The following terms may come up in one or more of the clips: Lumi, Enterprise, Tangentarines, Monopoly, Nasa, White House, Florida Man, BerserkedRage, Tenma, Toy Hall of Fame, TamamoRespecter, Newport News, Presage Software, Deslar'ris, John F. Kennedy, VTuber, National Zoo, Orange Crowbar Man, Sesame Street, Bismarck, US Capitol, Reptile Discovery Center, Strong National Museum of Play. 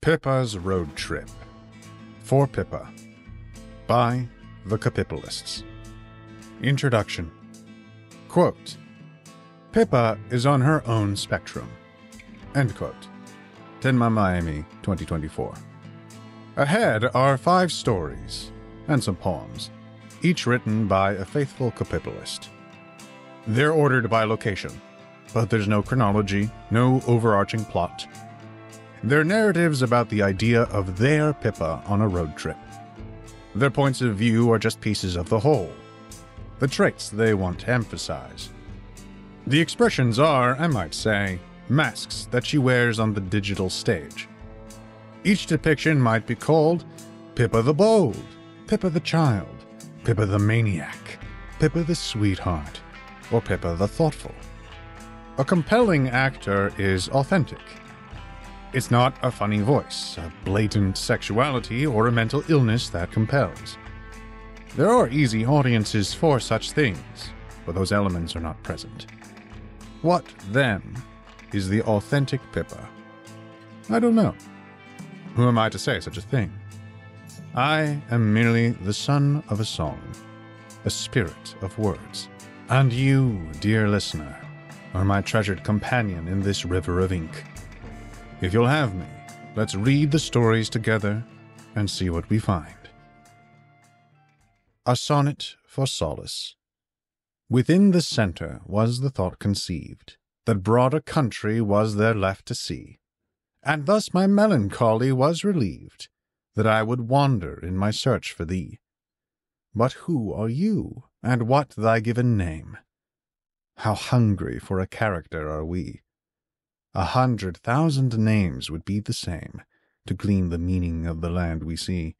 Pippa's Road Trip. For Pippa. By the Capippalists. Introduction. Quote, Pippa is on her own spectrum. End quote. Tenma, Miami, 2024. Ahead are 5 stories and some poems, each written by a faithful Capippalist. They're ordered by location, but there's no chronology, no overarching plot. They're narratives about the idea of their Pippa on a road trip. Their points of view are just pieces of the whole, the traits they want to emphasize. The expressions are, I might say, masks that she wears on the digital stage. Each depiction might be called Pippa the Bold, Pippa the Child, Pippa the Maniac, Pippa the Sweetheart, or Pippa the Thoughtful. A compelling actor is authentic. It's not a funny voice, a blatant sexuality, or a mental illness that compels. There are easy audiences for such things, but those elements are not present. What, then, is the authentic Pippa? I don't know. Who am I to say such a thing? I am merely the son of a song, a spirit of words. And you, dear listener, are my treasured companion in this river of ink. If you'll have me, let's read the stories together and see what we find. A sonnet for solace. Within the center was the thought conceived, that broader country was there left to see, and thus my melancholy was relieved, that I would wander in my search for thee. But who are you, and what thy given name? How hungry for a character are we! 100,000 names would be the same, to glean the meaning of the land we see.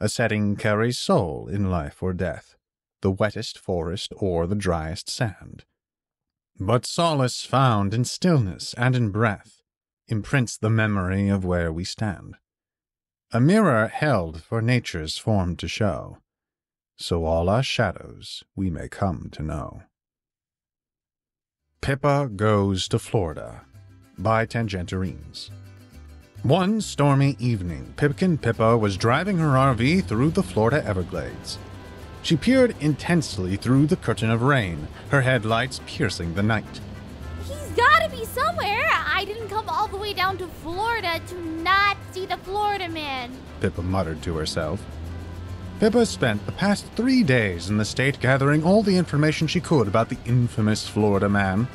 A setting carries soul in life or death, the wettest forest or the driest sand. But solace found in stillness and in breath imprints the memory of where we stand. A mirror held for nature's form to show, so all our shadows we may come to know. Pippa Goes to Florida by Tangentarines. One stormy evening, Pipkin Pippa was driving her RV through the Florida Everglades. She peered intensely through the curtain of rain, her headlights piercing the night. He's gotta be somewhere! I didn't come all the way down to Florida to not see the Florida man, Pippa muttered to herself. Pippa spent the past 3 days in the state gathering all the information she could about the infamous Florida man.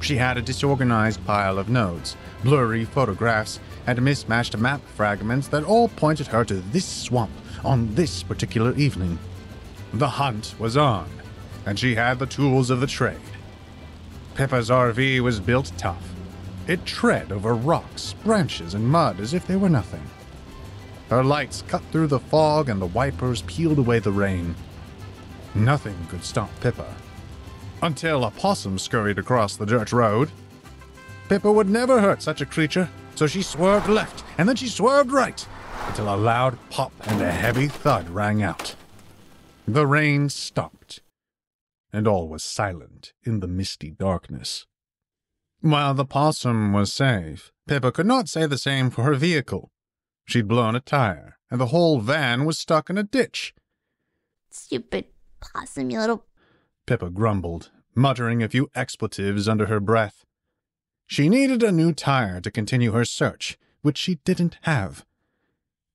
She had a disorganized pile of notes, blurry photographs, and mismatched map fragments that all pointed her to this swamp on this particular evening. The hunt was on, and she had the tools of the trade. Pippa's RV was built tough. It tread over rocks, branches, and mud as if they were nothing. Her lights cut through the fog and the wipers peeled away the rain. Nothing could stop Pippa, until a possum scurried across the dirt road. Pippa would never hurt such a creature, so she swerved left, and then she swerved right, until a loud pop and a heavy thud rang out. The rain stopped, and all was silent in the misty darkness. While the possum was safe, Pippa could not say the same for her vehicle. She'd blown a tire, and the whole van was stuck in a ditch. Stupid possum, you little... Pippa grumbled, muttering a few expletives under her breath. She needed a new tire to continue her search, which she didn't have.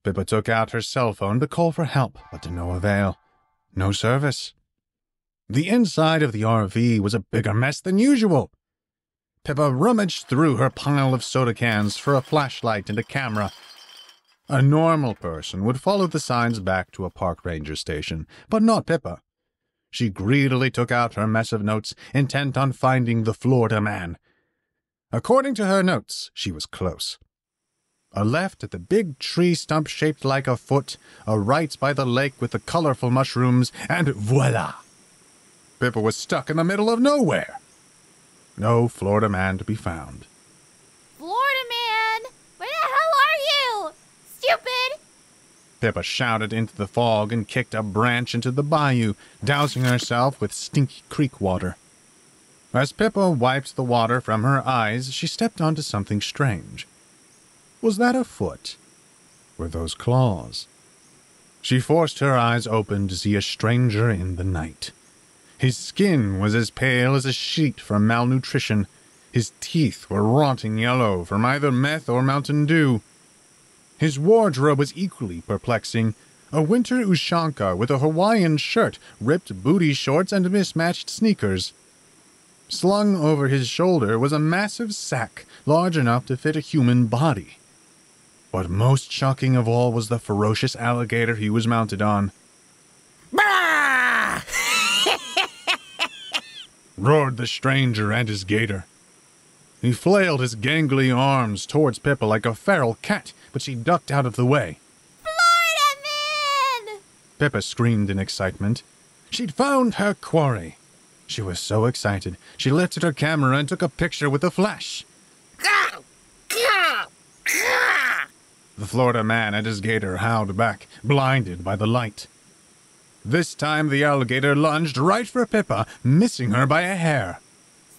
Pippa took out her cell phone to call for help, but to no avail. No service. The inside of the RV was a bigger mess than usual. Pippa rummaged through her pile of soda cans for a flashlight and a camera. A normal person would follow the signs back to a park ranger station, but not Pippa. She greedily took out her mess of notes, intent on finding the Florida man. According to her notes, she was close. A left at the big tree stump shaped like a foot, a right by the lake with the colorful mushrooms, and voila! Pippa was stuck in the middle of nowhere. No Florida man to be found. Pippa shouted into the fog and kicked a branch into the bayou, dousing herself with stinky creek water. As Pippa wiped the water from her eyes, she stepped onto something strange. Was that a foot? Were those claws? She forced her eyes open to see a stranger in the night. His skin was as pale as a sheet from malnutrition. His teeth were rotting yellow from either meth or Mountain Dew. His wardrobe was equally perplexing. A winter ushanka with a Hawaiian shirt, ripped booty shorts, and mismatched sneakers. Slung over his shoulder was a massive sack, large enough to fit a human body. But most shocking of all was the ferocious alligator he was mounted on. "Bah!" roared the stranger and his gator. He flailed his gangly arms towards Pippa like a feral cat, but she ducked out of the way. "Florida man!" Pippa screamed in excitement. She'd found her quarry. She was so excited, she lifted her camera and took a picture with a flash. The Florida man and his gator howled back, blinded by the light. This time the alligator lunged right for Pippa, missing her by a hair.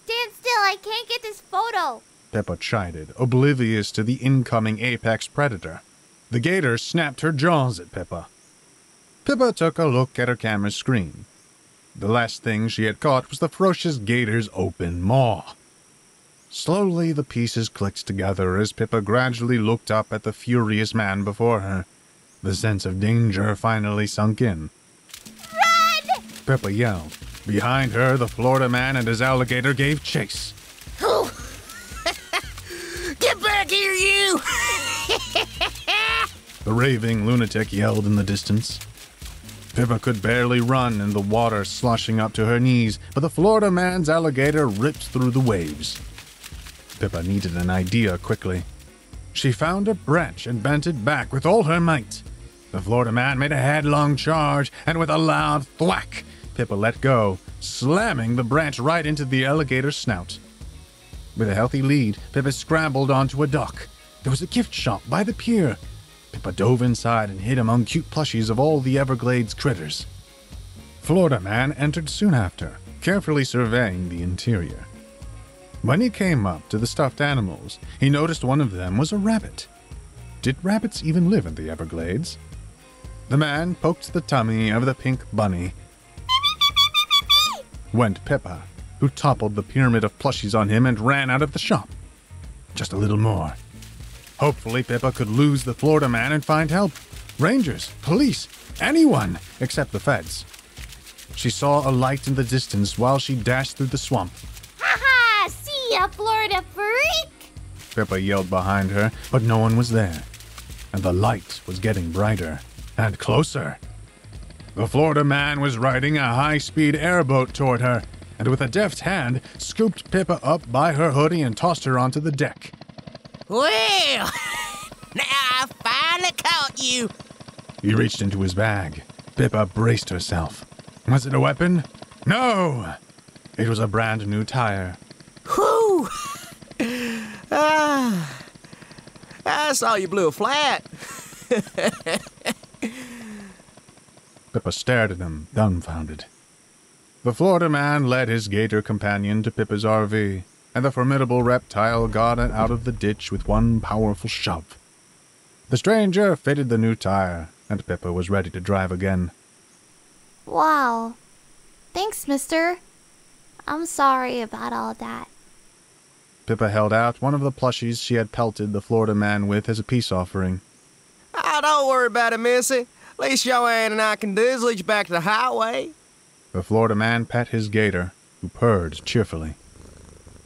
"Stand still, I can't get this photo," Pippa chided, oblivious to the incoming apex predator. The gator snapped her jaws at Pippa. Pippa took a look at her camera screen. The last thing she had caught was the ferocious gator's open maw. Slowly the pieces clicked together as Pippa gradually looked up at the furious man before her. The sense of danger finally sunk in. "Run!" Pippa yelled. Behind her, the Florida man and his alligator gave chase. "Who? Get back here, you!" the raving lunatic yelled in the distance. Pippa could barely run in the water sloshing up to her knees, but the Florida man's alligator ripped through the waves. Pippa needed an idea quickly. She found a branch and bent it back with all her might. The Florida man made a headlong charge, and with a loud thwack, Pippa let go, slamming the branch right into the alligator's snout. With a healthy lead, Pippa scrambled onto a dock. There was a gift shop by the pier. Pippa dove inside and hid among cute plushies of all the Everglades critters. Florida man entered soon after, carefully surveying the interior. When he came up to the stuffed animals, he noticed one of them was a rabbit. Did rabbits even live in the Everglades? The man poked the tummy of the pink bunny. Went Pippa, who toppled the pyramid of plushies on him and ran out of the shop. Just a little more. Hopefully, Pippa could lose the Florida man and find help. Rangers, police, anyone, except the feds. She saw a light in the distance while she dashed through the swamp. "Ha-ha! See ya, Florida freak!" Pippa yelled behind her, but no one was there. And the light was getting brighter and closer. The Florida man was riding a high-speed airboat toward her, and with a deft hand, scooped Pippa up by her hoodie and tossed her onto the deck. "Well, now I finally caught you." He reached into his bag. Pippa braced herself. Was it a weapon? No! It was a brand new tire. "Whew! I saw you blew a flat." Pippa stared at him, dumbfounded. The Florida man led his gator companion to Pippa's RV. And the formidable reptile got it out of the ditch with one powerful shove. The stranger fitted the new tire, and Pippa was ready to drive again. "Wow. Thanks, mister. I'm sorry about all that." Pippa held out one of the plushies she had pelted the Florida man with as a peace offering. "Oh, don't worry about it, missy. Least your aunt and I can do is lead you back to the highway." The Florida man pet his gator, who purred cheerfully.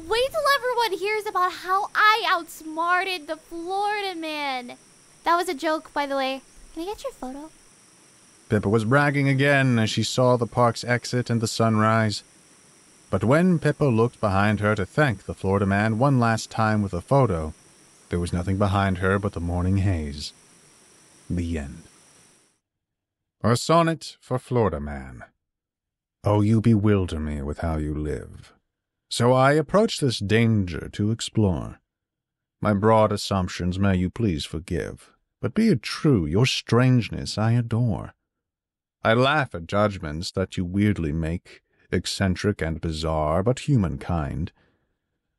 "Wait till everyone hears about how I outsmarted the Florida man. That was a joke, by the way. Can I get your photo?" Pippa was bragging again as she saw the park's exit and the sunrise. But when Pippa looked behind her to thank the Florida man one last time with a photo, there was nothing behind her but the morning haze. The end. A sonnet for Florida man. "Oh, you bewilder me with how you live. So I approach this danger to explore. My broad assumptions may you please forgive, but be it true, your strangeness I adore. I laugh at judgments that you weirdly make, eccentric and bizarre, but humankind.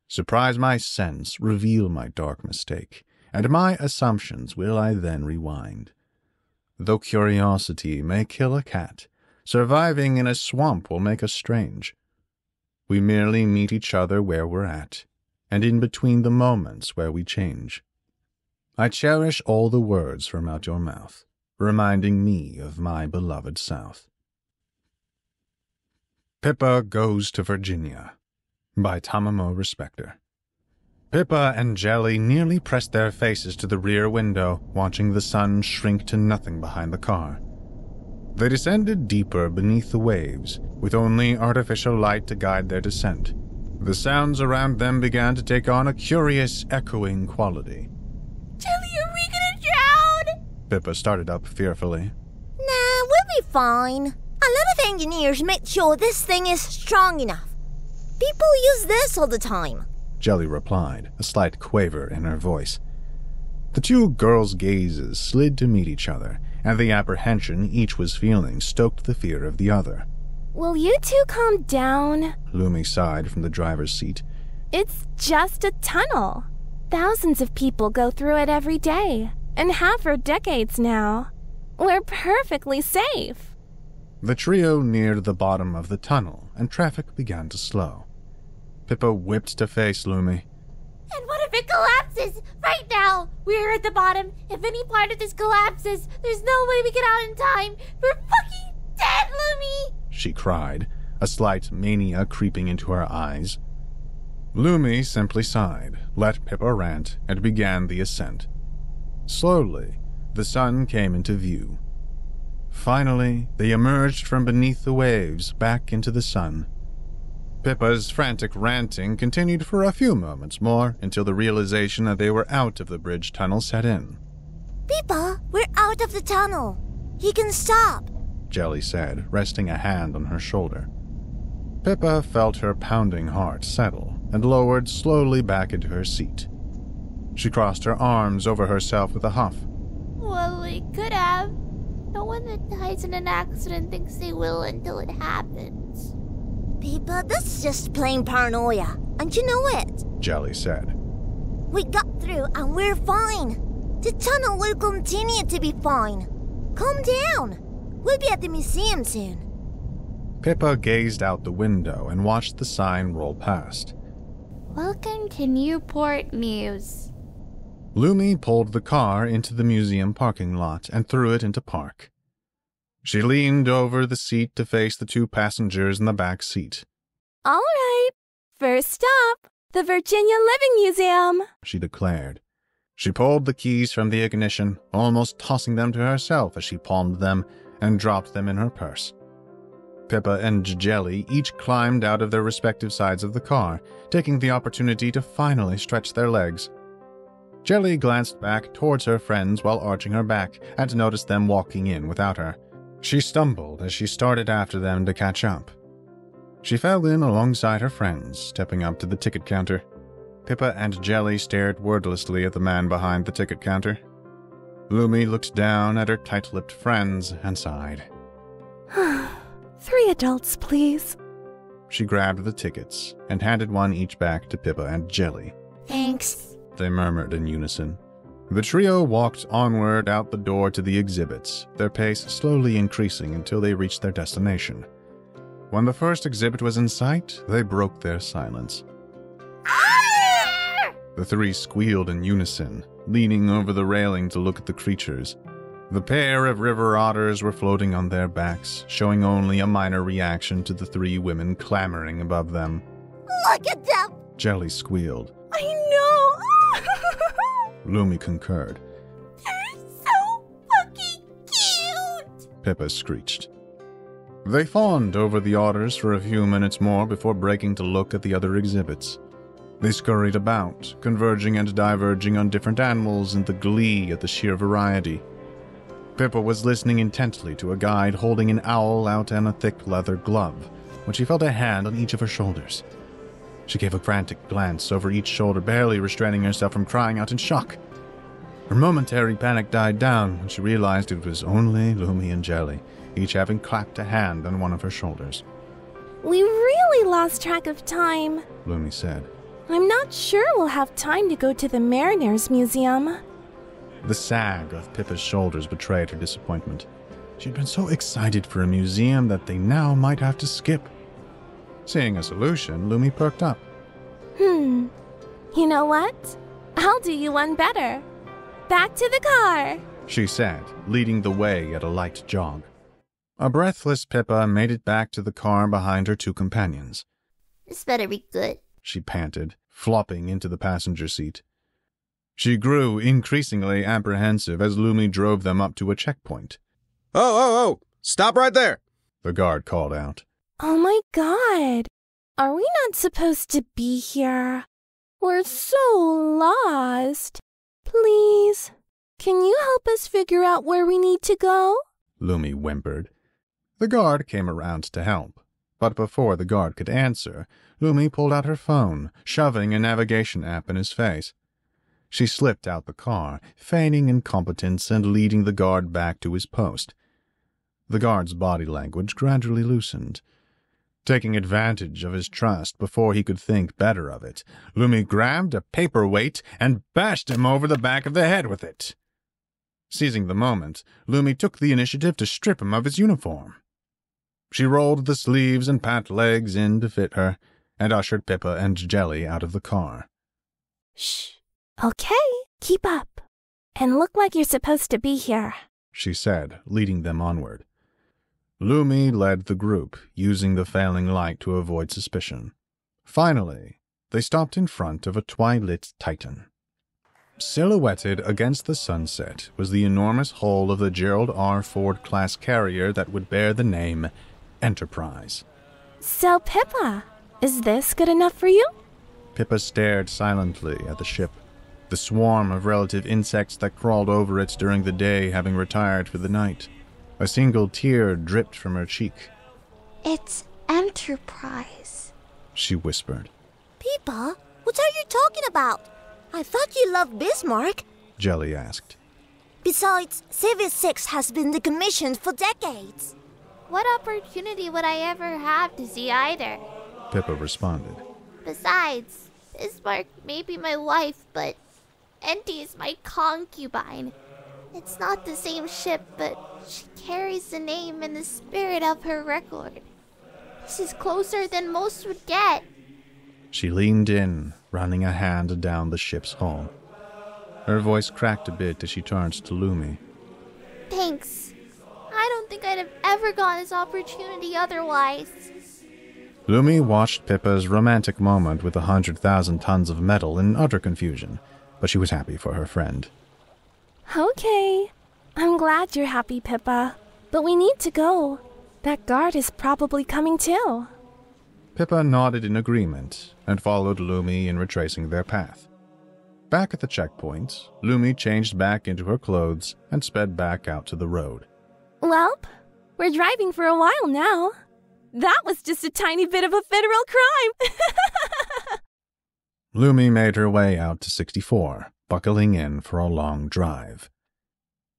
Surprise my sense, reveal my dark mistake, and my assumptions will I then rewind. Though curiosity may kill a cat, surviving in a swamp will make us strange. We merely meet each other where we're at, and in between the moments where we change. I cherish all the words from out your mouth, reminding me of my beloved South. Pippa Goes to Virginia by TamamoRespecter. Pippa and Jelly nearly pressed their faces to the rear window, watching the sun shrink to nothing behind the car. They descended deeper beneath the waves, with only artificial light to guide their descent. The sounds around them began to take on a curious, echoing quality. Jelly, are we gonna drown? Pippa started up fearfully. Nah, we'll be fine. A lot of engineers made sure this thing is strong enough. People use this all the time, Jelly replied, a slight quaver in her voice. The two girls' gazes slid to meet each other, and the apprehension each was feeling stoked the fear of the other. Will you two calm down? Lumi sighed from the driver's seat. It's just a tunnel. Thousands of people go through it every day, and have for decades now. We're perfectly safe. The trio neared the bottom of the tunnel, and traffic began to slow. Pippa whipped to face Lumi. And what if it collapses? Right now, we're at the bottom. If any part of this collapses, there's no way we get out in time. We're fucking dead, Lumi! She cried, a slight mania creeping into her eyes. Lumi simply sighed, let Pippa rant, and began the ascent. Slowly, the sun came into view. Finally, they emerged from beneath the waves back into the sun. Pippa's frantic ranting continued for a few moments more until the realization that they were out of the bridge tunnel set in. Pippa, we're out of the tunnel. You can stop, Jelly said, resting a hand on her shoulder. Pippa felt her pounding heart settle and lowered slowly back into her seat. She crossed her arms over herself with a huff. Well, we could have. No one that dies in an accident thinks they will until it happens. Pippa, that's just plain paranoia, and you know it, Jelly said. We got through and we're fine. The tunnel will continue to be fine. Calm down. We'll be at the museum soon. Pippa gazed out the window and watched the sign roll past. Welcome to Newport News. Lumi pulled the car into the museum parking lot and threw it into park. She leaned over the seat to face the two passengers in the back seat. All right, first stop, the Virginia Living Museum, she declared. She pulled the keys from the ignition, almost tossing them to herself as she palmed them and dropped them in her purse. Pippa and Jelly each climbed out of their respective sides of the car, taking the opportunity to finally stretch their legs. Jelly glanced back towards her friends while arching her back and noticed them walking in without her. She stumbled as she started after them to catch up. She fell in alongside her friends, stepping up to the ticket counter. Pippa and Jelly stared wordlessly at the man behind the ticket counter. Lumi looked down at her tight-lipped friends and sighed. 3 adults, please. She grabbed the tickets and handed one each back to Pippa and Jelly. Thanks, they murmured in unison. The trio walked onward out the door to the exhibits, their pace slowly increasing until they reached their destination. When the first exhibit was in sight, they broke their silence. The 3 squealed in unison, leaning over the railing to look at the creatures. The pair of river otters were floating on their backs, showing only a minor reaction to the 3 women clamoring above them. Look at them! Jelly squealed. I know! Lumi concurred. They're so fucking cute! Pippa screeched. They fawned over the otters for a few minutes more before breaking to look at the other exhibits. They scurried about, converging and diverging on different animals in the glee at the sheer variety. Pippa was listening intently to a guide holding an owl out and a thick leather glove, when she felt a hand on each of her shoulders. She gave a frantic glance over each shoulder, barely restraining herself from crying out in shock. Her momentary panic died down when she realized it was only Lumi and Jelly, each having clapped a hand on one of her shoulders. We really lost track of time, Lumi said. I'm not sure we'll have time to go to the Mariners Museum. The sag of Pippa's shoulders betrayed her disappointment. She'd been so excited for a museum that they now might have to skip. Seeing a solution, Lumi perked up. You know what? I'll do you one better. Back to the car, she said, leading the way at a light jog. A breathless Pippa made it back to the car behind her two companions. This better be good, she panted, flopping into the passenger seat. She grew increasingly apprehensive as Lumi drove them up to a checkpoint. Oh, stop right there, the guard called out. Oh my God, are we not supposed to be here? We're so lost. Please, can you help us figure out where we need to go? Lumi whimpered. The guard came around to help, but before the guard could answer, Lumi pulled out her phone, shoving a navigation app in his face. She slipped out the car, feigning incompetence and leading the guard back to his post. The guard's body language gradually loosened. Taking advantage of his trust before he could think better of it, Lumi grabbed a paperweight and bashed him over the back of the head with it. Seizing the moment, Lumi took the initiative to strip him of his uniform. She rolled the sleeves and pat legs in to fit her, and ushered Pippa and Jelly out of the car. Shh. Okay, keep up, and look like you're supposed to be here, she said, leading them onward. Lumi led the group, using the failing light to avoid suspicion. Finally, they stopped in front of a twilit titan. Silhouetted against the sunset was the enormous hull of the Gerald R. Ford class carrier that would bear the name Enterprise. So, Pippa, is this good enough for you? Pippa stared silently at the ship, the swarm of relative insects that crawled over it during the day having retired for the night. A single tear dripped from her cheek. It's Enterprise, she whispered. Pippa, what are you talking about? I thought you loved Bismarck, Jelly asked. Besides, CV6 has been decommissioned for decades. What opportunity would I ever have to see either? Pippa responded. Besides, Bismarck may be my wife, but Enty is my concubine. It's not the same ship, but she carries the name and the spirit of her record. This is closer than most would get. She leaned in, running a hand down the ship's hull. Her voice cracked a bit as she turned to Lumi. Thanks. I don't think I'd have ever gotten this opportunity otherwise. Lumi watched Pippa's romantic moment with 100,000 tons of metal in utter confusion, but she was happy for her friend. Okay. I'm glad you're happy, Pippa. But we need to go. That guard is probably coming too. Pippa nodded in agreement and followed Lumi in retracing their path. Back at the checkpoint, Lumi changed back into her clothes and sped back out to the road. Welp, we're driving for a while now. That was just a tiny bit of a federal crime. Lumi made her way out to 64, buckling in for a long drive.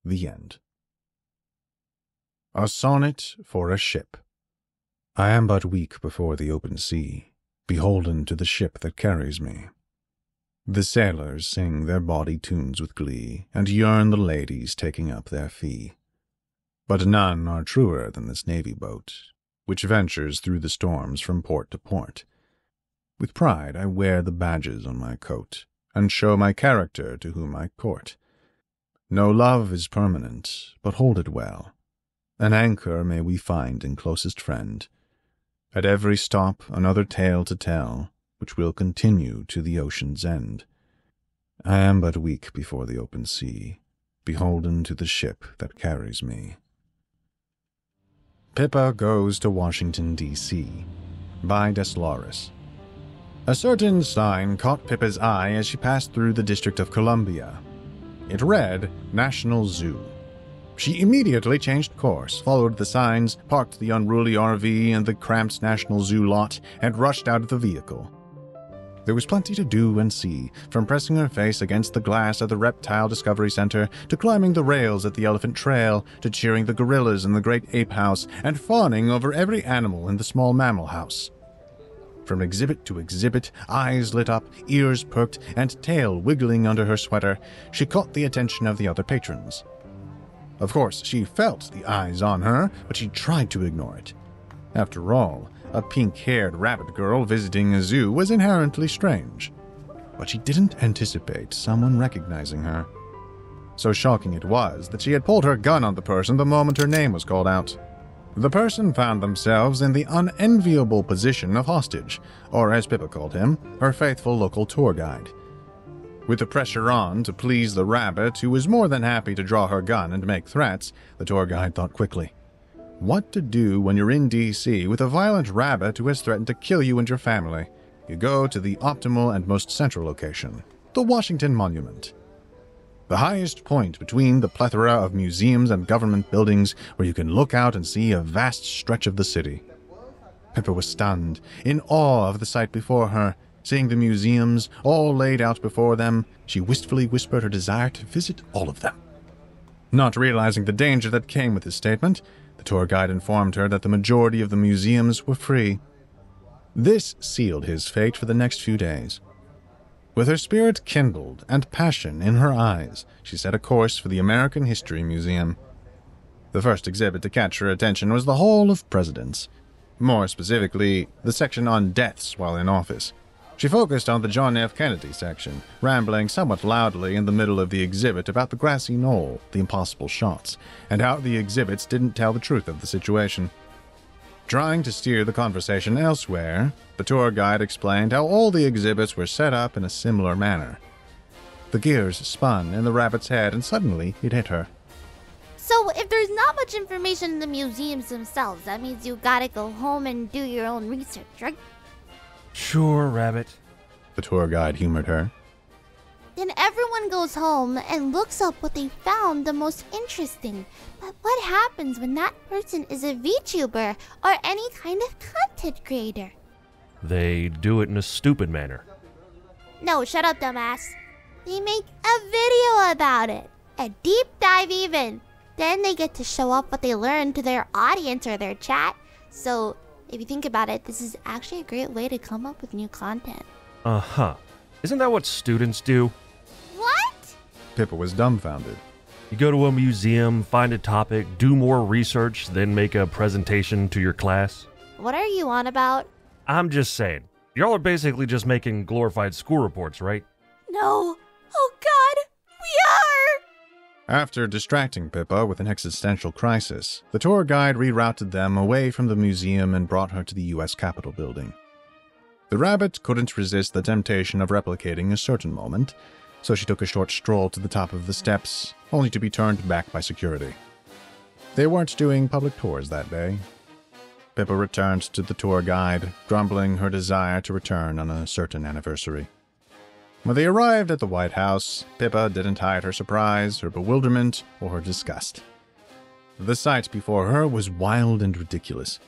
The end. A sonnet for a ship. I am but weak before the open sea, beholden to the ship that carries me. The sailors sing their bawdy tunes with glee, and yearn the ladies taking up their fee. But none are truer than this navy boat, which ventures through the storms from port to port. With pride I wear the badges on my coat, and show my character to whom I court. No love is permanent, but hold it well. An anchor may we find in closest friend. At every stop another tale to tell, which will continue to the ocean's end. I am but weak before the open sea, beholden to the ship that carries me. Pippa Goes to Washington, D.C. by Deslar'ris. A certain sign caught Pippa's eye as she passed through the District of Columbia. It read, National Zoo. She immediately changed course, followed the signs, parked the unruly RV and the cramped National Zoo lot, and rushed out of the vehicle. There was plenty to do and see, from pressing her face against the glass at the Reptile Discovery Center, to climbing the rails at the Elephant Trail, to cheering the gorillas in the Great Ape House, and fawning over every animal in the Small Mammal House. From exhibit to exhibit, eyes lit up, ears perked, and tail wiggling under her sweater, she caught the attention of the other patrons. Of course, she felt the eyes on her, but she tried to ignore it. After all, a pink-haired rabbit girl visiting a zoo was inherently strange. But she didn't anticipate someone recognizing her. So shocking it was that she had pulled her gun on the person the moment her name was called out. The person found themselves in the unenviable position of hostage, or as Pippa called him, her faithful local tour guide. With the pressure on to please the rabbit, who was more than happy to draw her gun and make threats, the tour guide thought quickly. What to do when you're in D.C. with a violent rabbit who has threatened to kill you and your family? You go to the optimal and most central location, the Washington Monument. The highest point between the plethora of museums and government buildings where you can look out and see a vast stretch of the city. Pippa was stunned, in awe of the sight before her. Seeing the museums, all laid out before them, she wistfully whispered her desire to visit all of them. Not realizing the danger that came with his statement, the tour guide informed her that the majority of the museums were free. This sealed his fate for the next few days. With her spirit kindled and passion in her eyes, she set a course for the American History Museum. The first exhibit to catch her attention was the Hall of Presidents, more specifically, the section on deaths while in office. She focused on the John F. Kennedy section, rambling somewhat loudly in the middle of the exhibit about the grassy knoll, the impossible shots, and how the exhibits didn't tell the truth of the situation. Trying to steer the conversation elsewhere, the tour guide explained how all the exhibits were set up in a similar manner. The gears spun in the rabbit's head, and suddenly it hit her. So if there's not much information in the museums themselves, that means you gotta go home and do your own research, right? Sure, rabbit, the tour guide humored her. Then everyone goes home and looks up what they found the most interesting. But what happens when that person is a VTuber or any kind of content creator? They do it in a stupid manner. No, shut up, dumbass. They make a video about it. A deep dive even. Then they get to show off what they learned to their audience or their chat. So, if you think about it, this is actually a great way to come up with new content. Uh-huh. Isn't that what students do? Pippa was dumbfounded. You go to a museum, find a topic, do more research, then make a presentation to your class. What are you on about? I'm just saying. Y'all are basically just making glorified school reports, right? No. Oh God, we are! After distracting Pippa with an existential crisis, the tour guide rerouted them away from the museum and brought her to the US Capitol building. The rabbit couldn't resist the temptation of replicating a certain moment, so she took a short stroll to the top of the steps, only to be turned back by security. They weren't doing public tours that day. Pippa returned to the tour guide, grumbling her desire to return on a certain anniversary. When they arrived at the White House, Pippa didn't hide her surprise, her bewilderment, or her disgust. The sight before her was wild and ridiculous.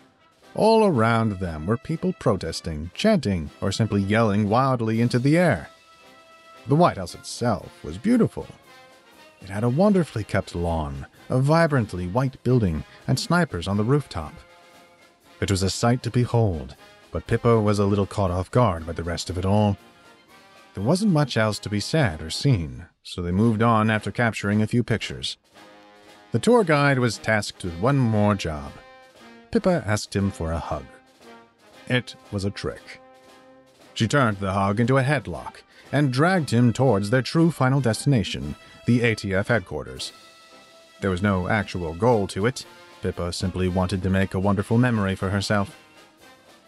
All around them were people protesting, chanting, or simply yelling wildly into the air. The White House itself was beautiful. It had a wonderfully kept lawn, a vibrantly white building, and snipers on the rooftop. It was a sight to behold, but Pippa was a little caught off guard by the rest of it all. There wasn't much else to be said or seen, so they moved on after capturing a few pictures. The tour guide was tasked with one more job. Pippa asked him for a hug. It was a trick. She turned the hug into a headlock and dragged him towards their true final destination, the ATF headquarters. There was no actual goal to it. Pippa simply wanted to make a wonderful memory for herself.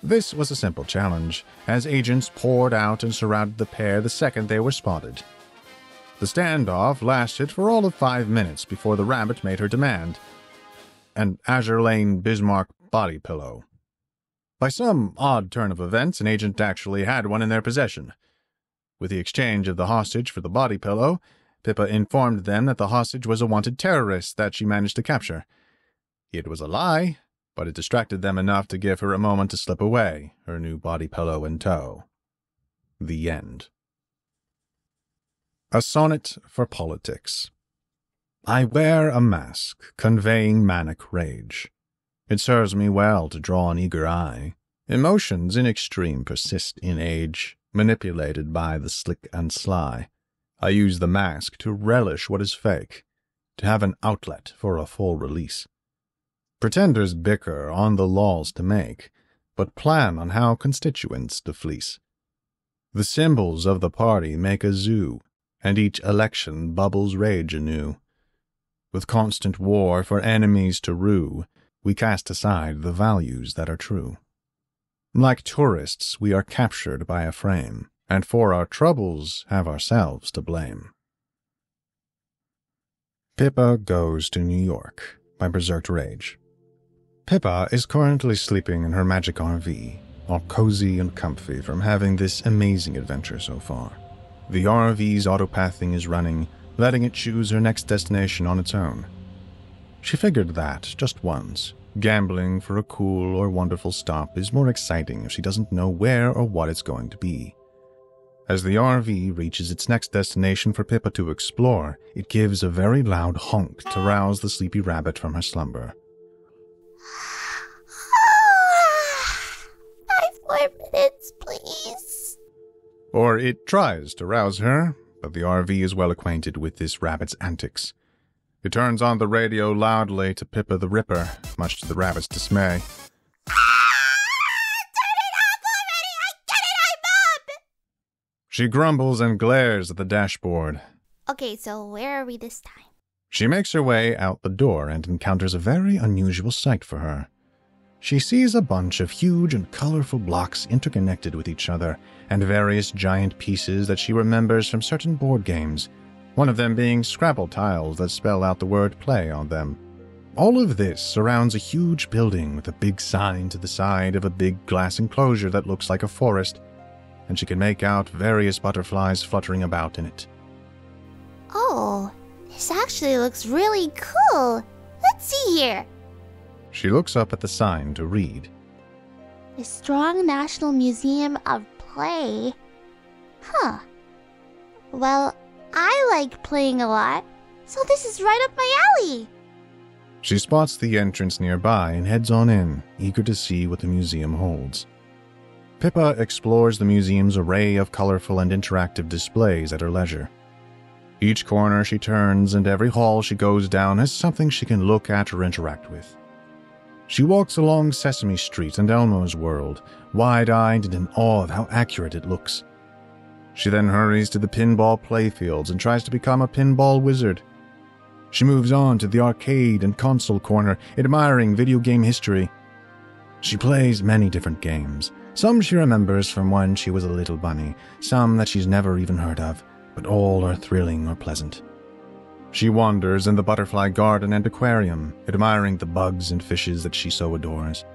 This was a simple challenge, as agents poured out and surrounded the pair the second they were spotted. The standoff lasted for all of 5 minutes before the rabbit made her demand: an Azure Lane Bismarck body pillow. By some odd turn of events, an agent actually had one in their possession. With the exchange of the hostage for the body pillow, Pippa informed them that the hostage was a wanted terrorist that she managed to capture. It was a lie, but it distracted them enough to give her a moment to slip away, her new body pillow in tow. The end. A sonnet for politics. I wear a mask, conveying manic rage. It serves me well to draw an eager eye. Emotions in extreme persist in age, manipulated by the slick and sly. I use the mask to relish what is fake, to have an outlet for a full release. Pretenders bicker on the laws to make, but plan on how constituents to fleece. The symbols of the party make a zoo, and each election bubbles rage anew. With constant war for enemies to rue, we cast aside the values that are true. Like tourists, we are captured by a frame, and for our troubles have ourselves to blame. Pippa Goes to New York by BerserkedRage. Pippa is currently sleeping in her magic RV, all cozy and comfy from having this amazing adventure so far. The RV's autopathing is running, letting it choose her next destination on its own. She figured that, just once, gambling for a cool or wonderful stop is more exciting if she doesn't know where or what it's going to be. As the RV reaches its next destination for Pippa to explore, it gives a very loud honk to rouse the sleepy rabbit from her slumber. 5 more minutes, please. Or it tries to rouse her, but the RV is well acquainted with this rabbit's antics. It turns on the radio loudly to Pippa the Ripper, much to the rabbit's dismay. Turn it off already! I get it, I'm up! She grumbles and glares at the dashboard. Okay, so where are we this time? She makes her way out the door and encounters a very unusual sight for her. She sees a bunch of huge and colorful blocks interconnected with each other, and various giant pieces that she remembers from certain board games, one of them being Scrabble tiles that spell out the word play on them. All of this surrounds a huge building with a big sign to the side of a big glass enclosure that looks like a forest, and she can make out various butterflies fluttering about in it. Oh, this actually looks really cool. Let's see here. She looks up at the sign to read. The Strong National Museum of Play. Huh. Well, I like playing a lot, so this is right up my alley. She spots the entrance nearby and heads on in, eager to see what the museum holds. Pippa explores the museum's array of colorful and interactive displays at her leisure. Each corner she turns and every hall she goes down has something she can look at or interact with. She walks along Sesame Street and Elmo's World, wide-eyed and in awe of how accurate it looks. She then hurries to the pinball playfields and tries to become a pinball wizard. She moves on to the arcade and console corner, admiring video game history. She plays many different games. Some she remembers from when she was a little bunny, some that she's never even heard of, but all are thrilling or pleasant. She wanders in the butterfly garden and aquarium, admiring the bugs and fishes that she so adores.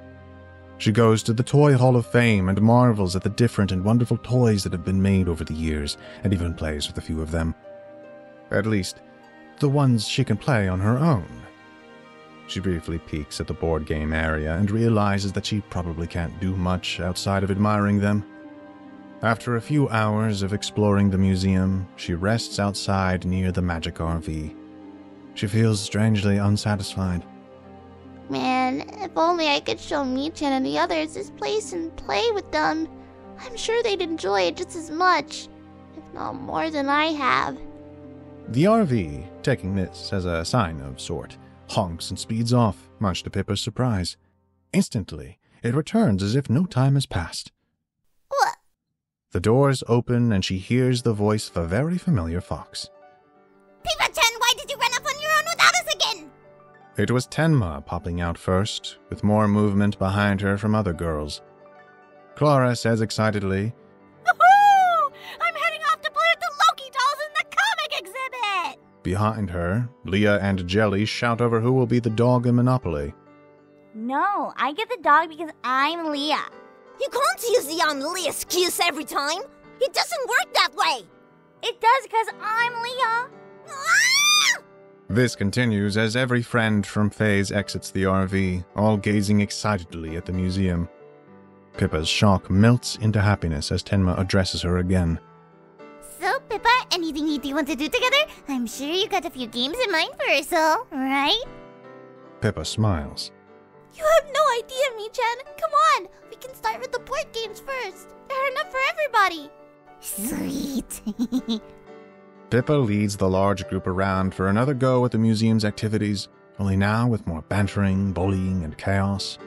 She goes to the Toy Hall of Fame and marvels at the different and wonderful toys that have been made over the years, and even plays with a few of them. At least, the ones she can play on her own. She briefly peeks at the board game area and realizes that she probably can't do much outside of admiring them. After a few hours of exploring the museum, she rests outside near the magic RV. She feels strangely unsatisfied. Man, if only I could show Mee-chan and the others this place and play with them. I'm sure they'd enjoy it just as much, if not more than I have. The RV, taking this as a sign of sort, honks and speeds off, much to Pippa's surprise. Instantly, it returns as if no time has passed. What? The doors open and she hears the voice of a very familiar fox. Pippa-chan, why did you run up on your own without us again? It was Tenma popping out first, with more movement behind her from other girls. Clara says excitedly, "Woohoo! I'm heading off to play with the Loki dolls in the comic exhibit!" Behind her, Leah and Jelly shout over who will be the dog in Monopoly. No, I get the dog because I'm Leah. You can't use the I'm Leah excuse every time! It doesn't work that way! It does because I'm Leah! Ah! This continues as every friend from Phase exits the RV, all gazing excitedly at the museum. Pippa's shock melts into happiness as Tenma addresses her again. So, Pippa, anything you do want to do together? I'm sure you got a few games in mind for us all, right? Pippa smiles. You have no idea, Mee-chan. Come on, we can start with the board games first. There are enough for everybody. Sweet. Pippa leads the large group around for another go at the museum's activities, only now with more bantering, bullying, and chaos,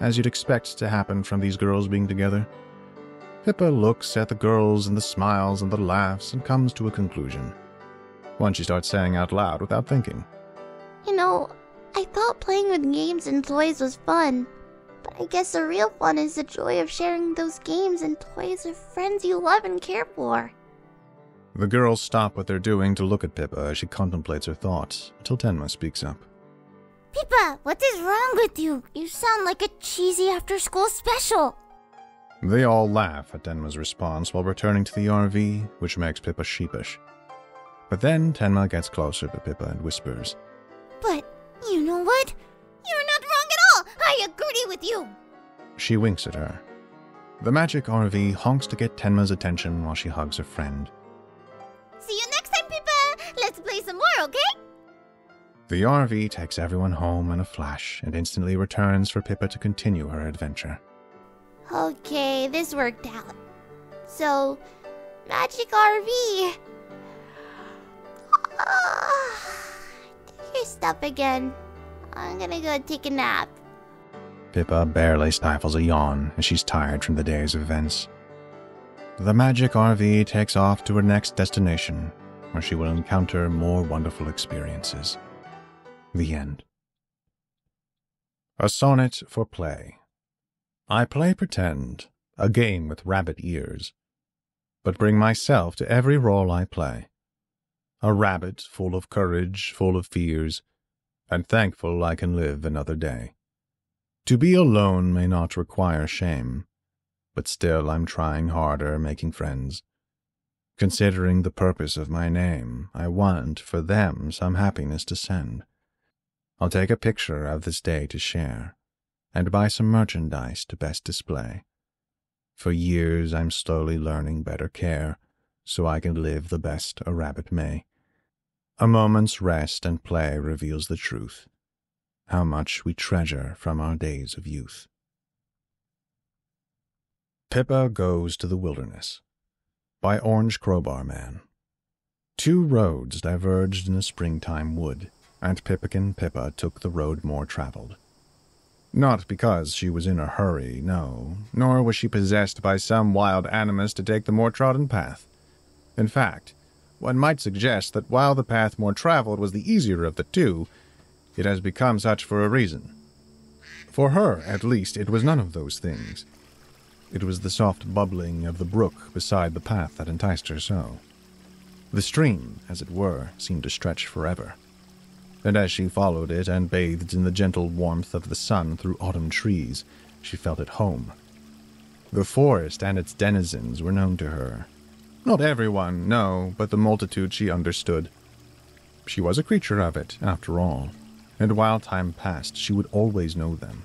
as you'd expect to happen from these girls being together. Pippa looks at the girls and the smiles and the laughs and comes to a conclusion. One she starts saying out loud without thinking. You know, I thought playing with games and toys was fun, but I guess the real fun is the joy of sharing those games and toys with friends you love and care for. The girls stop what they're doing to look at Pippa as she contemplates her thoughts, until Tenma speaks up. Pippa, what is wrong with you? You sound like a cheesy after-school special. They all laugh at Tenma's response while returning to the RV, which makes Pippa sheepish. But then Tenma gets closer to Pippa and whispers, But, you know what? You're not wrong at all! I agree with you! She winks at her. The magic RV honks to get Tenma's attention while she hugs her friend. See you next time, Pippa! Let's play some more, okay? The RV takes everyone home in a flash and instantly returns for Pippa to continue her adventure. Okay, this worked out. So, magic RV... take your stuff again. I'm gonna go take a nap. Pippa barely stifles a yawn as she's tired from the day's events. The magic RV takes off to her next destination, where she will encounter more wonderful experiences. The end. A sonnet for play. I play pretend, a game with rabbit ears, but bring myself to every role I play. A rabbit full of courage, full of fears, and thankful I can live another day. To be alone may not require shame, but still I'm trying harder, making friends. Considering the purpose of my name, I want for them some happiness to send. I'll take a picture of this day to share, and buy some merchandise to best display. For years I'm slowly learning better care, so I can live the best a rabbit may. A moment's rest and play reveals the truth, how much we treasure from our days of youth. Pippa Goes to the Wilderness by Orange Crowbar Man. Two roads diverged in a springtime wood, and Pipkin Pippa took the road more traveled. Not because she was in a hurry, no, nor was she possessed by some wild animus to take the more trodden path. In fact, one might suggest that while the path more traveled was the easier of the two, it has become such for a reason. For her, at least, it was none of those things. It was the soft bubbling of the brook beside the path that enticed her so. The stream, as it were, seemed to stretch forever, and as she followed it and bathed in the gentle warmth of the sun through autumn trees, she felt at home. The forest and its denizens were known to her. Not everyone, no, but the multitude she understood. She was a creature of it, after all, and while time passed, she would always know them.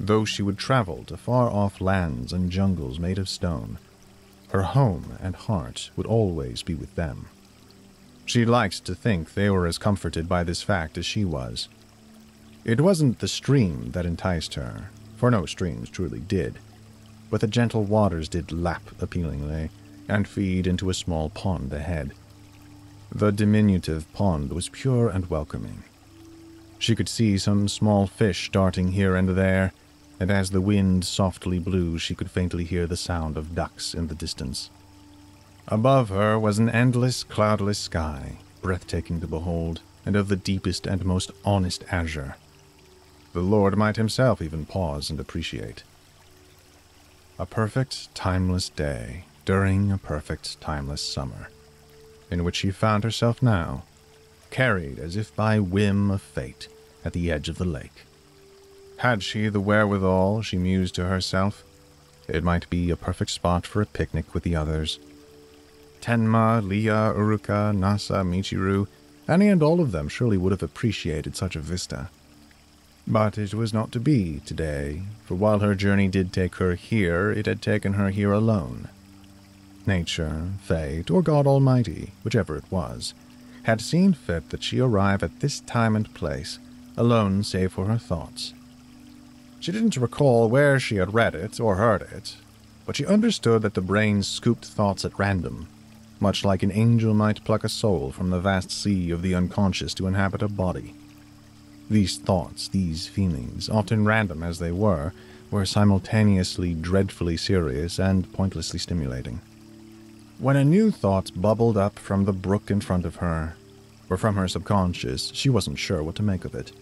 Though she would travel to far-off lands and jungles made of stone, her home and heart would always be with them. She liked to think they were as comforted by this fact as she was. It wasn't the stream that enticed her, for no streams truly did, but the gentle waters did lap appealingly and feed into a small pond ahead. The diminutive pond was pure and welcoming. She could see some small fish darting here and there, and as the wind softly blew, she could faintly hear the sound of ducks in the distance. Above her was an endless, cloudless sky, breathtaking to behold, and of the deepest and most honest azure. The Lord might himself even pause and appreciate. A perfect, timeless day during a perfect, timeless summer, in which she found herself now, carried as if by whim of fate at the edge of the lake. Had she the wherewithal, she mused to herself, it might be a perfect spot for a picnic with the others. Tenma, Leah, Uruka, Nasa, Michiru, any and all of them surely would have appreciated such a vista. But it was not to be today, for while her journey did take her here, it had taken her here alone. Nature, fate, or God Almighty, whichever it was, had seen fit that she arrive at this time and place, alone save for her thoughts. She didn't recall where she had read it or heard it, but she understood that the brain scooped thoughts at random, much like an angel might pluck a soul from the vast sea of the unconscious to inhabit a body. These thoughts, these feelings, often random as they were simultaneously dreadfully serious and pointlessly stimulating. When a new thought bubbled up from the brook in front of her, or from her subconscious, she wasn't sure what to make of it.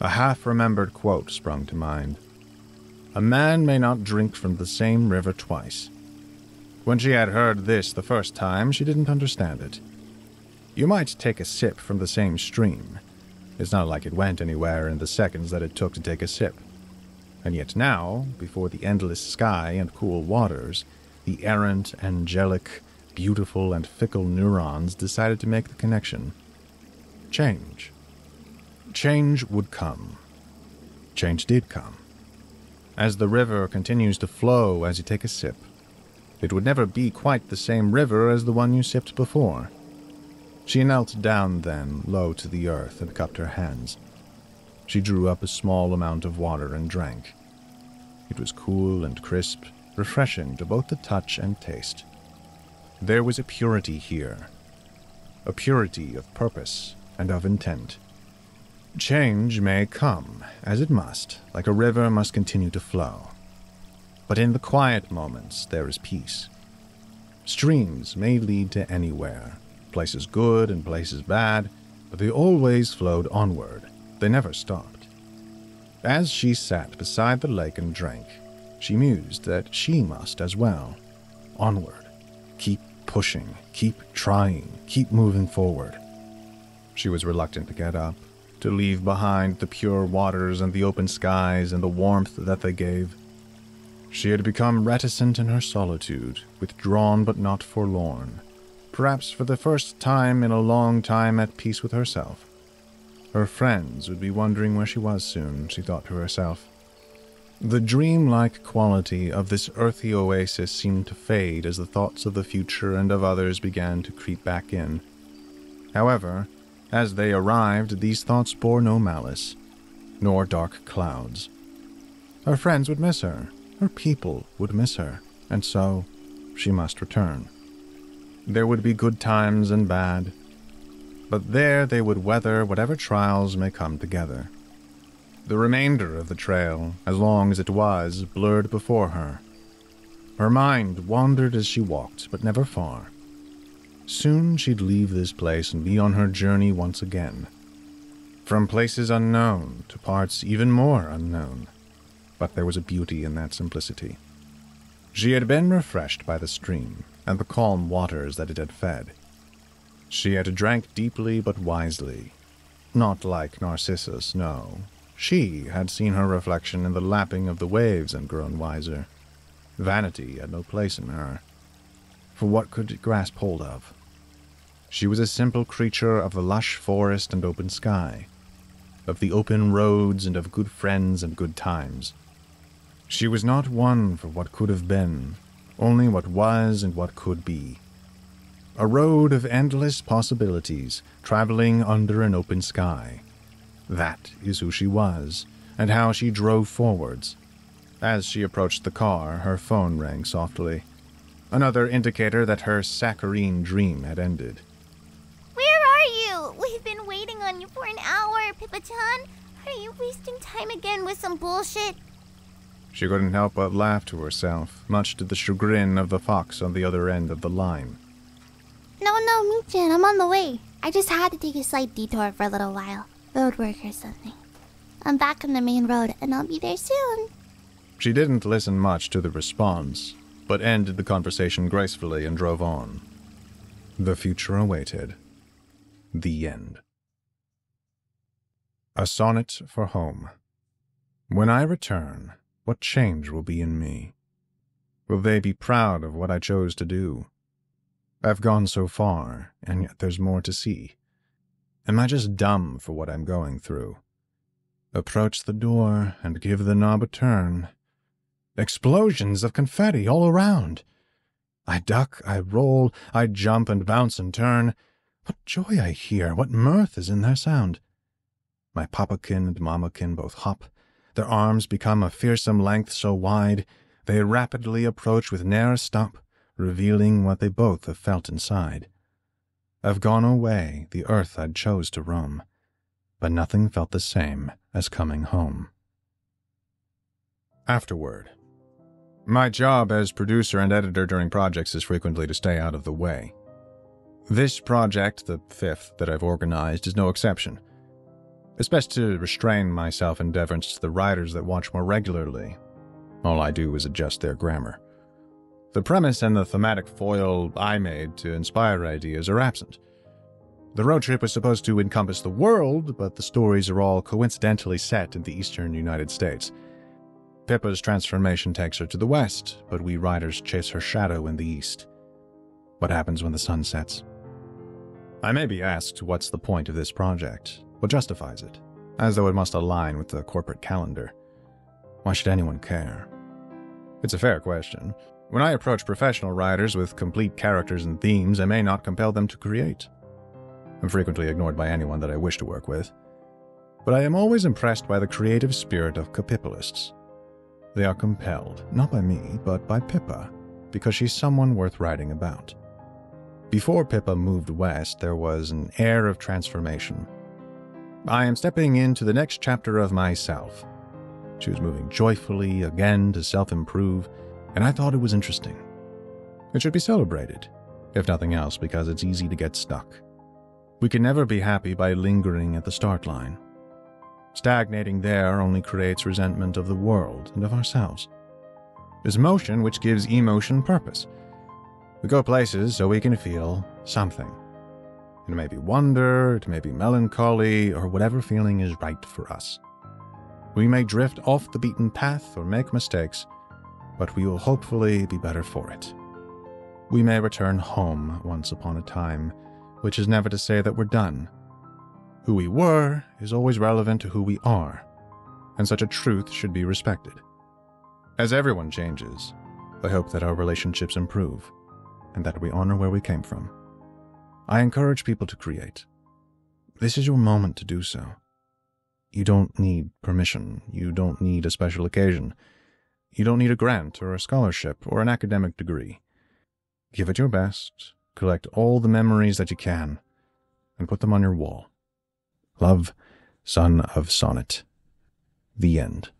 A half-remembered quote sprung to mind. "A man may not drink from the same river twice." When she had heard this the first time, she didn't understand it. You might take a sip from the same stream. It's not like it went anywhere in the seconds that it took to take a sip. And yet now, before the endless sky and cool waters, the errant, angelic, beautiful, and fickle neurons decided to make the connection. Change. Change would come. Change did come. As the river continues to flow as you take a sip, it would never be quite the same river as the one you sipped before. She knelt down then, low to the earth, and cupped her hands. She drew up a small amount of water and drank. It was cool and crisp, refreshing to both the touch and taste. There was a purity here, a purity of purpose and of intent. Change may come, as it must, like a river must continue to flow. But in the quiet moments there is peace. Streams may lead to anywhere, places good and places bad, but they always flowed onward. They never stopped. As she sat beside the lake and drank, she mused that she must as well. Onward. Keep pushing. Keep trying. Keep moving forward. She was reluctant to get up, to leave behind the pure waters and the open skies and the warmth that they gave. She had become reticent in her solitude, withdrawn but not forlorn, perhaps for the first time in a long time at peace with herself. Her friends would be wondering where she was soon, she thought to herself. The dreamlike quality of this earthy oasis seemed to fade as the thoughts of the future and of others began to creep back in. However, as they arrived, these thoughts bore no malice, nor dark clouds. Her friends would miss her, her people would miss her, and so she must return. There would be good times and bad, but there they would weather whatever trials may come together. The remainder of the trail, as long as it was, blurred before her. Her mind wandered as she walked, but never far. Soon she'd leave this place and be on her journey once again. From places unknown to parts even more unknown. But there was a beauty in that simplicity. She had been refreshed by the stream and the calm waters that it had fed. She had drank deeply but wisely. Not like Narcissus, no. She had seen her reflection in the lapping of the waves and grown wiser. Vanity had no place in her. For what could it grasp hold of? She was a simple creature of the lush forest and open sky, of the open roads and of good friends and good times. She was not one for what could have been, only what was and what could be. A road of endless possibilities, traveling under an open sky. That is who she was, and how she drove forwards. As she approached the car, her phone rang softly. Another indicator that her saccharine dream had ended. "Where are you? We've been waiting on you for an hour, Pippa-chan. Are you wasting time again with some bullshit?" She couldn't help but laugh to herself, much to the chagrin of the fox on the other end of the line. No, Mee-chan, I'm on the way. I just had to take a slight detour for a little while. Road work or something. I'm back on the main road, and I'll be there soon." She didn't listen much to the response, but ended the conversation gracefully and drove on. The future awaited. The end. A sonnet for home. When I return, what change will be in me? Will they be proud of what I chose to do? I've gone so far, and yet there's more to see. Am I just dumb for what I'm going through? Approach the door and give the knob a turn. Explosions of confetti all around. I duck, I roll, I jump and bounce and turn. What joy I hear, what mirth is in their sound. My papakin and mamakin both hop. Their arms become a fearsome length so wide they rapidly approach with ne'er a stop, revealing what they both have felt inside. I've gone away, the earth I'd chose to roam, but nothing felt the same as coming home. Afterward. My job as producer and editor during projects is frequently to stay out of the way. This project, the fifth that I've organized, is no exception. It's best to restrain myself in deference to the writers that watch more regularly. All I do is adjust their grammar. The premise and the thematic foil I made to inspire ideas are absent. The road trip was supposed to encompass the world, but the stories are all coincidentally set in the eastern United States. Pippa's transformation takes her to the west, but we riders chase her shadow in the east. What happens when the sun sets? I may be asked what's the point of this project, what justifies it, as though it must align with the corporate calendar. Why should anyone care? It's a fair question. When I approach professional writers with complete characters and themes, I may not compel them to create. I'm frequently ignored by anyone that I wish to work with, but I am always impressed by the creative spirit of Capippalists. They are compelled, not by me, but by Pippa, because she's someone worth writing about. Before Pippa moved west, there was an air of transformation. I am stepping into the next chapter of myself. She was moving joyfully again to self-improve, and I thought it was interesting. It should be celebrated, if nothing else, because it's easy to get stuck. We can never be happy by lingering at the start line. Stagnating there only creates resentment of the world and of ourselves. It's motion which gives emotion purpose. We go places so we can feel something. It may be wonder, it may be melancholy, or whatever feeling is right for us. We may drift off the beaten path or make mistakes, but we will hopefully be better for it. We may return home once upon a time, which is never to say that we're done. Who we were is always relevant to who we are, and such a truth should be respected. As everyone changes, I hope that our relationships improve and that we honor where we came from. I encourage people to create. This is your moment to do so. You don't need permission. You don't need a special occasion. You don't need a grant or a scholarship or an academic degree. Give it your best, collect all the memories that you can, and put them on your wall. Love, Son of Sonnet. The End.